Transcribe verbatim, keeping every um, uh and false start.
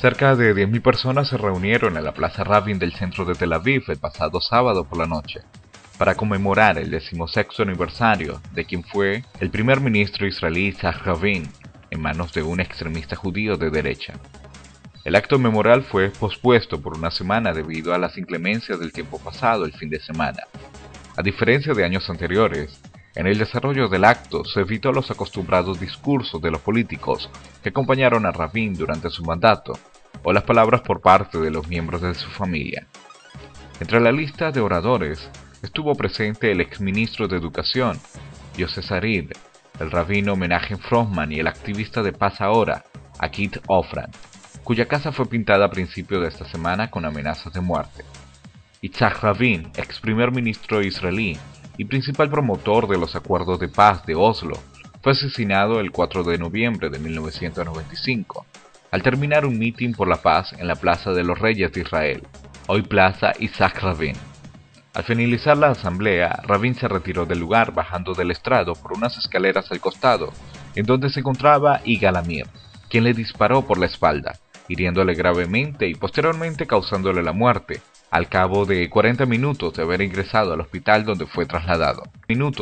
Cerca de diez mil personas se reunieron en la Plaza Rabin del centro de Tel Aviv el pasado sábado por la noche para conmemorar el decimosexto aniversario de quien fue el primer ministro israelí Yitzhak Rabin en manos de un extremista judío de derecha. El acto memorial fue pospuesto por una semana debido a las inclemencias del tiempo pasado el fin de semana. A diferencia de años anteriores, en el desarrollo del acto se evitó los acostumbrados discursos de los políticos que acompañaron a Rabin durante su mandato o las palabras por parte de los miembros de su familia. Entre la lista de oradores estuvo presente el exministro de Educación, Yosef Sarid, el rabino Menachem Froman y el activista de Paz Ahora, Akit Ofran, cuya casa fue pintada a principios de esta semana con amenazas de muerte. Yitzhak Rabin, ex primer ministro israelí, y principal promotor de los Acuerdos de Paz de Oslo, fue asesinado el cuatro de noviembre de mil novecientos noventa y cinco, al terminar un mitin por la paz en la Plaza de los Reyes de Israel, hoy Plaza Isaac Rabin. Al finalizar la asamblea, Rabin se retiró del lugar bajando del estrado por unas escaleras al costado, en donde se encontraba Igal Amir, quien le disparó por la espalda, hiriéndole gravemente y posteriormente causándole la muerte, al cabo de cuarenta minutos de haber ingresado al hospital donde fue trasladado. Minutos